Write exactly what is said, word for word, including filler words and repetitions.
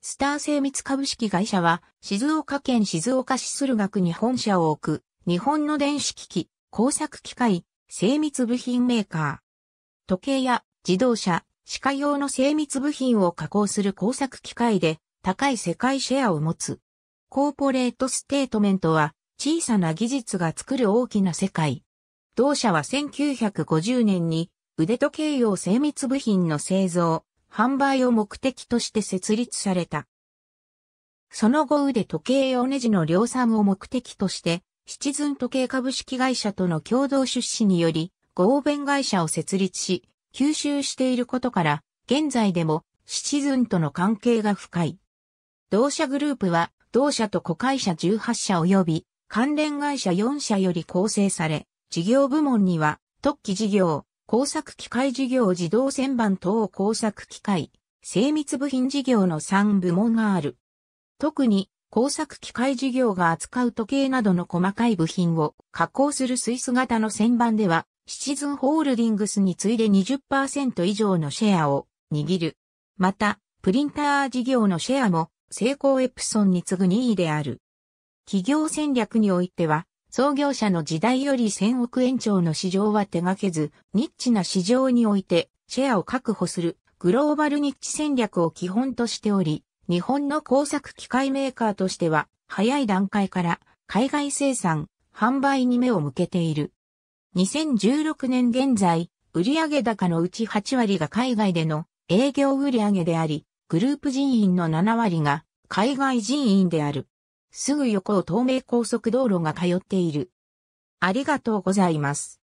スター精密株式会社は、静岡県静岡市駿河区に本社を置く、日本の電子機器、工作機械、精密部品メーカー。時計や自動車、歯科用の精密部品を加工する工作機械で、高い世界シェアを持つ。コーポレートステートメントは、小さな技術が作る大きな世界。同社はせんきゅうひゃくごじゅうねんに、腕時計用精密部品の製造。販売を目的として設立された。その後腕時計用ネジの量産を目的として、シチズン時計株式会社との共同出資により、合弁会社を設立し、吸収していることから、現在でもシチズンとの関係が深い。同社グループは、同社と子会社じゅうはっしゃ及び、関連会社よんしゃより構成され、事業部門には、特記事業、工作機械事業自動旋盤等工作機械、精密部品事業のさん部門がある。特に工作機械事業が扱う時計などの細かい部品を加工するスイス型の旋盤では、シチズンホールディングスに次いで にじゅっパーセント 以上のシェアを握る。また、プリンター事業のシェアも、セイコーエプソンに次ぐにいである。企業戦略においては、創業者の時代よりせんおくえん超の市場は手がけず、ニッチな市場においてシェアを確保するグローバルニッチ戦略を基本としており、日本の工作機械メーカーとしては早い段階から海外生産、販売に目を向けている。にせんじゅうろくねん現在、売上高のうちはちわりが海外での営業売上であり、グループ人員のななわりが海外人員である。すぐ横を東名高速道路が通っている。ありがとうございます。